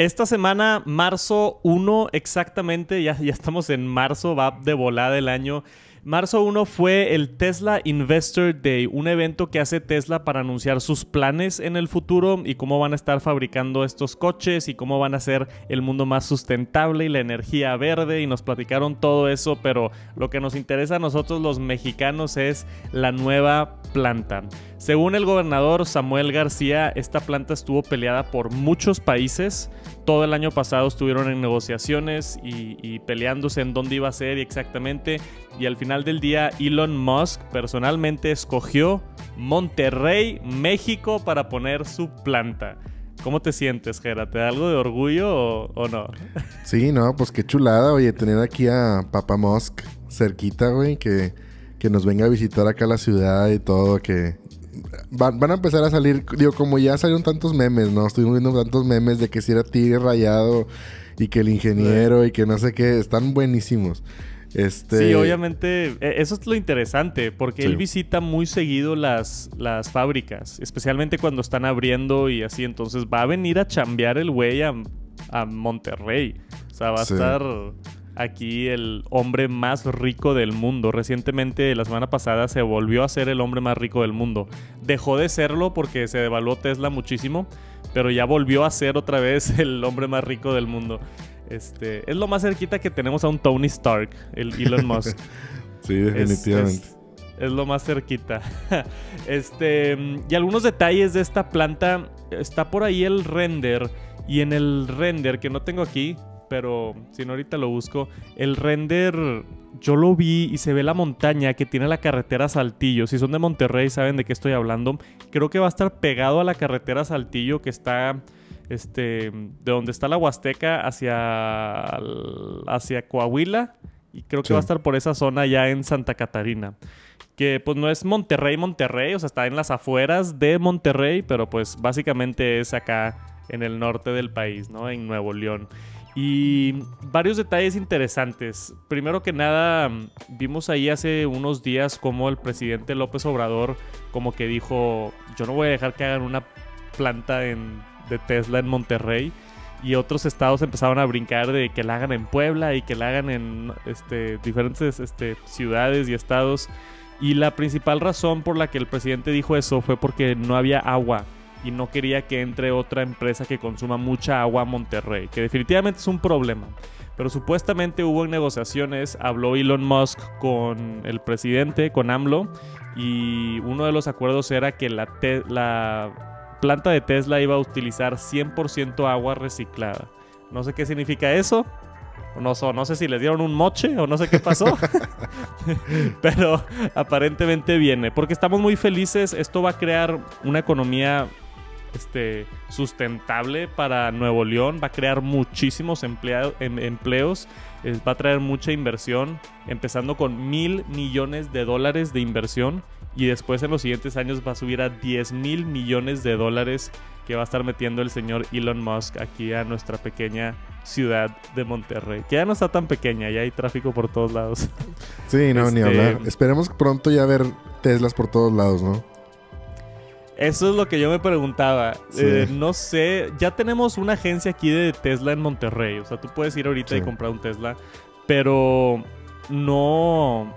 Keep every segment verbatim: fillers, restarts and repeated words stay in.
Esta semana, marzo primero exactamente, ya, ya estamos en marzo, va de volada el año. Marzo primero fue el Tesla Investor Day, un evento que hace Tesla para anunciar sus planes en el futuro y cómo van a estar fabricando estos coches y cómo van a hacer el mundo más sustentable y la energía verde, y nos platicaron todo eso, pero lo que nos interesa a nosotros los mexicanos es la nueva planta. Según el gobernador Samuel García, esta planta estuvo peleada por muchos países. Todo el año pasado estuvieron en negociaciones y, y peleándose en dónde iba a ser y exactamente. Y al final del día, Elon Musk personalmente escogió Monterrey, México, para poner su planta. ¿Cómo te sientes, Jera? ¿Te da algo de orgullo o, o no? Sí, no, pues qué chulada, oye, tener aquí a Papá Musk cerquita, güey, que, que nos venga a visitar acá la ciudad y todo, que... Van, van a empezar a salir, digo, como ya salieron tantos memes, ¿no? Estuvimos viendo tantos memes de que si era tigre rayado y que el ingeniero y que no sé qué, están buenísimos. Este... Sí, obviamente, eso es lo interesante, porque sí, él visita muy seguido las, las fábricas, especialmente cuando están abriendo y así, entonces va a venir a chambear el güey a, a Monterrey, o sea, va a sí. estar... Aquí el hombre más rico del mundo. Recientemente, la semana pasada, se volvió a ser el hombre más rico del mundo. Dejó de serlo porque se devaluó Tesla muchísimo, pero ya volvió a ser otra vez el hombre más rico del mundo. Este, es lo más cerquita que tenemos a un Tony Stark, el Elon Musk. Sí, definitivamente. Es, es... Es lo más cerquita. Este, y algunos detalles de esta planta. Está por ahí el render. Y en el render, que no tengo aquí, pero si no ahorita lo busco, el render yo lo vi y se ve la montaña que tiene la carretera Saltillo. Si son de Monterrey saben de qué estoy hablando. Creo que va a estar pegado a la carretera Saltillo, que está este, de donde está la Huasteca hacia, hacia Coahuila. Y creo que sí. va a estar por esa zona ya en Santa Catarina. Que pues no es Monterrey, Monterrey, o sea, está en las afueras de Monterrey, pero pues básicamente es acá en el norte del país, ¿no? En Nuevo León. Y varios detalles interesantes. Primero que nada, vimos ahí hace unos días como el presidente López Obrador como que dijo, yo no voy a dejar que hagan una planta en, de Tesla en Monterrey. Y otros estados empezaron a brincar de que la hagan en Puebla y que la hagan en este, diferentes este, ciudades y estados. Y la principal razón por la que el presidente dijo eso fue porque no había agua. Y no quería que entre otra empresa que consuma mucha agua a Monterrey, que definitivamente es un problema. Pero supuestamente hubo negociaciones, habló Elon Musk con el presidente, con AMLO, y uno de los acuerdos era que la, la planta de Tesla iba a utilizar cien por ciento agua reciclada. No sé qué significa eso. No, no sé si les dieron un moche o no sé qué pasó, pero aparentemente viene. Porque estamos muy felices, esto va a crear una economía este, sustentable para Nuevo León, va a crear muchísimos empleado, em, empleos, es, va a traer mucha inversión, empezando con mil millones de dólares de inversión y después en los siguientes años va a subir a diez mil millones de dólares que va a estar metiendo el señor Elon Musk aquí a nuestra pequeña ciudad de Monterrey, que ya no está tan pequeña, ya hay tráfico por todos lados. Sí, no, este, ni hablar. Esperemos pronto ya ver Teslas por todos lados, ¿no? Eso es lo que yo me preguntaba. Sí. Eh, no sé, ya tenemos una agencia aquí de Tesla en Monterrey. O sea, tú puedes ir ahorita sí. y comprar un Tesla. Pero no...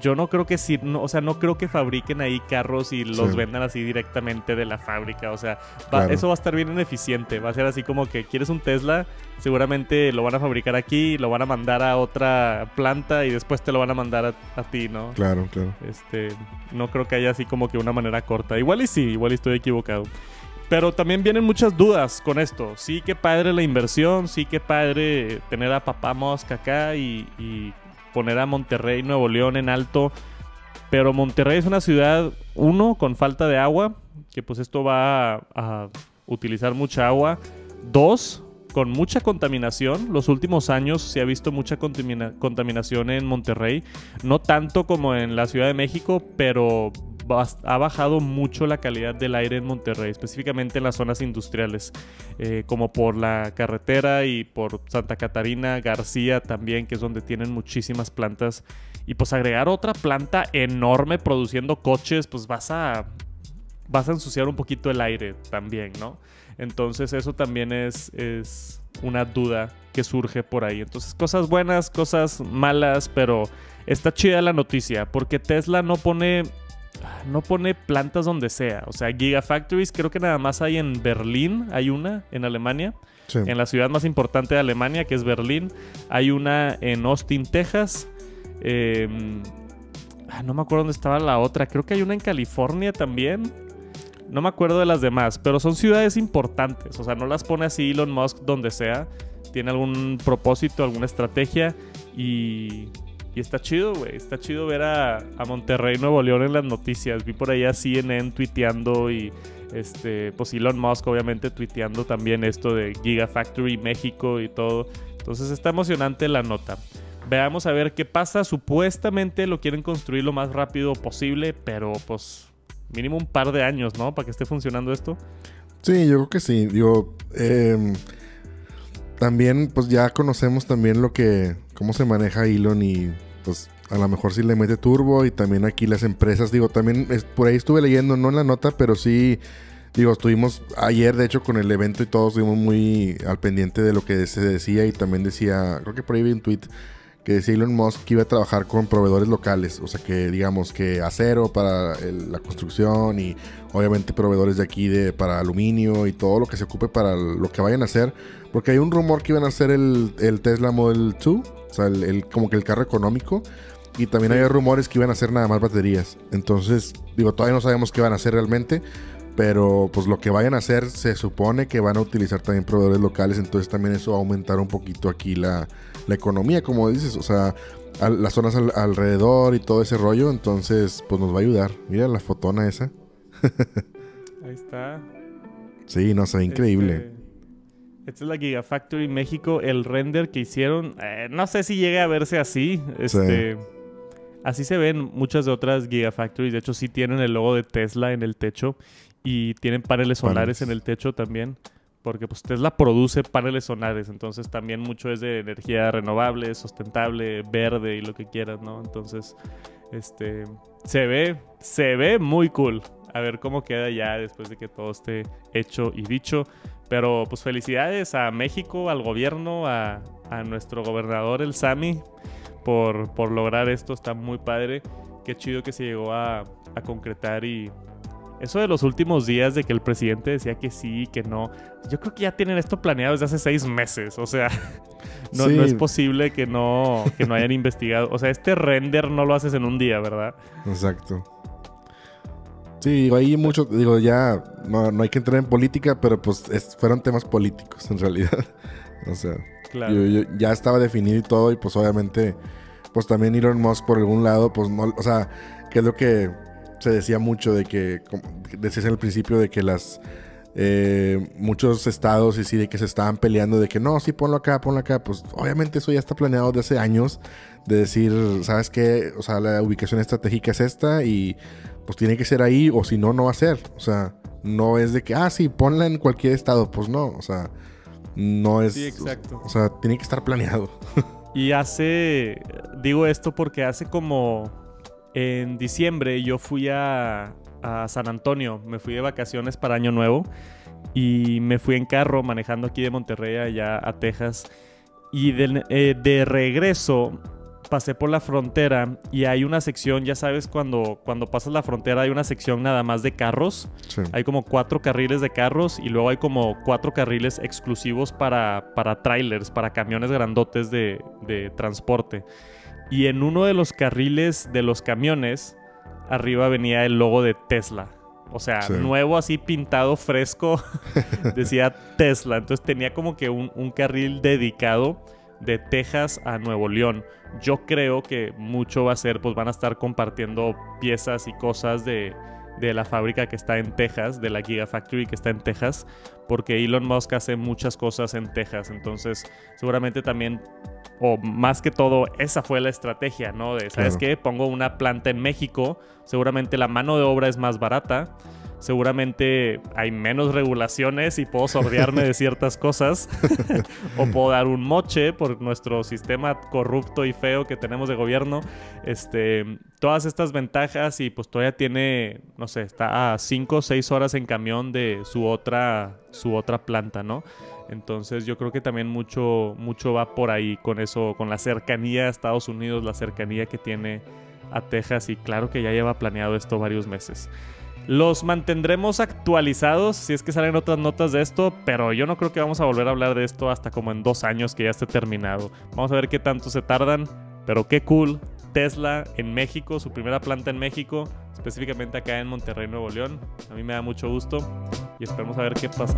Yo no creo que sí, no, o sea, no creo que fabriquen ahí carros y los sí. vendan así directamente de la fábrica. O sea, va, claro. eso va a estar bien ineficiente. Va a ser así como que quieres un Tesla, seguramente lo van a fabricar aquí, lo van a mandar a otra planta y después te lo van a mandar a, a ti, ¿no? Claro, claro. Este, no creo que haya así como que una manera corta. Igual y sí, igual y estoy equivocado. Pero también vienen muchas dudas con esto. Sí, qué padre la inversión, sí, qué padre tener a Papá Musk acá y... y poner a Monterrey, Nuevo León en alto, pero Monterrey es una ciudad, uno, con falta de agua, que pues esto va a, a utilizar mucha agua, dos, con mucha contaminación. Los últimos años se ha visto mucha contamina- contaminación en Monterrey, no tanto como en la Ciudad de México, pero ha bajado mucho la calidad del aire en Monterrey, específicamente en las zonas industriales, eh, como por la carretera y por Santa Catarina, García también, que es donde tienen muchísimas plantas. Y pues agregar otra planta enorme produciendo coches, pues vas a, vas a ensuciar un poquito el aire también, ¿no? Entonces eso también es, es una duda que surge por ahí. Entonces cosas buenas, cosas malas, pero está chida la noticia porque Tesla no pone, no pone plantas donde sea. O sea, Gigafactories creo que nada más hay en Berlín, hay una en Alemania. Sí. En la ciudad más importante de Alemania, que es Berlín. Hay una en Austin, Texas. Eh, no me acuerdo dónde estaba la otra. Creo que hay una en California también. No me acuerdo de las demás, pero son ciudades importantes. O sea, no las pone así Elon Musk donde sea. Tiene algún propósito, alguna estrategia. Y, y está chido, güey. Está chido ver a, a Monterrey, Nuevo León en las noticias. Vi por ahí a C N N tuiteando y... Este, pues Elon Musk obviamente tuiteando también esto de Gigafactory México y todo. Entonces está emocionante la nota. Veamos a ver qué pasa. Supuestamente lo quieren construir lo más rápido posible, pero pues mínimo un par de años, ¿no? Para que esté funcionando esto. Sí, yo creo que sí. Digo, eh, también pues ya conocemos también lo que, cómo se maneja Elon y pues... A lo mejor sí le mete turbo y también aquí las empresas, digo, también es, por ahí estuve leyendo, no en la nota, pero sí, digo, estuvimos ayer, de hecho, con el evento y todos estuvimos muy al pendiente de lo que se decía y también decía, creo que por ahí vi un tweet que decía Elon Musk que iba a trabajar con proveedores locales, o sea que, digamos, que acero para el, la construcción y obviamente proveedores de aquí de, para aluminio y todo lo que se ocupe para lo que vayan a hacer, porque hay un rumor que iban a hacer el, el Tesla Model dos, o sea, el, el, como que el carro económico. Y también había rumores que iban a hacer nada más baterías. Entonces, digo, todavía no sabemos qué van a hacer realmente. Pero, pues, lo que vayan a hacer se supone que van a utilizar también proveedores locales. Entonces, también eso va a aumentar un poquito aquí la, la economía, como dices. O sea, a, las zonas al, alrededor y todo ese rollo. Entonces, pues, nos va a ayudar. Mira la fotona esa. Ahí está. Sí, no sé, increíble. Este... Esta es la Gigafactory México. El render que hicieron, eh, no sé si llegue a verse así. Este... Sí. Así se ven muchas de otras Gigafactories. De hecho, sí tienen el logo de Tesla en el techo. Y tienen paneles solares paneles. en el techo también. Porque pues Tesla produce paneles solares. Entonces también mucho es de energía renovable, sustentable, verde y lo que quieras, ¿no? Entonces, este... Se ve, se ve muy cool. A ver cómo queda ya después de que todo esté hecho y dicho. Pero pues felicidades a México, al gobierno, a, a nuestro gobernador, el Sami. Por, por lograr esto, está muy padre. Qué chido que se llegó a, a concretar. Y eso de los últimos días de que el presidente decía que sí, que no, yo creo que ya tienen esto planeado desde hace seis meses. O sea, no, sí. no es posible que no, que no hayan investigado. O sea, este render no lo haces en un día, ¿verdad? Exacto. Sí, hay mucho, digo, ya no, no hay que entrar en política, pero pues es, fueron temas políticos en realidad. O sea... Claro. Yo, yo, ya estaba definido y todo, y pues obviamente, pues también Elon Musk por algún lado, pues no, o sea, que es lo que se decía mucho de que, decías al principio de que las, eh, muchos estados y sí, de que se estaban peleando de que no, sí, ponlo acá, ponlo acá, pues obviamente eso ya está planeado desde hace años, de decir, ¿sabes qué? O sea, la ubicación estratégica es esta y pues tiene que ser ahí, o si no, no va a ser, o sea, no es de que, ah, sí, ponla en cualquier estado, pues no, o sea... No es... Sí, exacto. O sea, tiene que estar planeado. Y hace... Digo esto porque hace como... En diciembre yo fui a, a San Antonio. Me fui de vacaciones para Año Nuevo. Y me fui en carro manejando aquí de Monterrey allá a Texas. Y de, eh, de regreso pasé por la frontera. Y hay una sección, ya sabes, cuando, cuando pasas la frontera hay una sección nada más de carros. Sí. Hay como cuatro carriles de carros y luego hay como cuatro carriles exclusivos para, para trailers, para camiones grandotes de, de transporte. Y en uno de los carriles de los camiones, arriba venía el logo de Tesla. O sea, sí. Nuevo, así pintado, fresco, decía Tesla. Entonces tenía como que un, un carril dedicado de Texas a Nuevo León. Yo creo que mucho va a ser, pues van a estar compartiendo piezas y cosas de, de la fábrica que está en Texas, de la Gigafactory que está en Texas, porque Elon Musk hace muchas cosas en Texas. Entonces seguramente también, o más que todo, esa fue la estrategia, ¿no? De, ¿sabes qué? Pongo una planta en México, seguramente la mano de obra es más barata. seguramente hay menos regulaciones y puedo sordearme de ciertas cosas o puedo dar un moche por nuestro sistema corrupto y feo que tenemos de gobierno. Este, todas estas ventajas, y pues todavía tiene, no sé, está a cinco o seis horas en camión de su otra, su otra planta, ¿no? Entonces yo creo que también mucho, mucho va por ahí con eso, con la cercanía a Estados Unidos, la cercanía que tiene a Texas, y claro que ya lleva planeado esto varios meses. Los mantendremos actualizados si es que salen otras notas de esto, pero yo no creo que vamos a volver a hablar de esto hasta como en dos años que ya esté terminado. Vamos a ver qué tanto se tardan, pero qué cool. Tesla en México, su primera planta en México, específicamente acá en Monterrey, Nuevo León. A mí me da mucho gusto y esperemos a ver qué pasa.